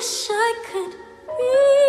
wish I could be.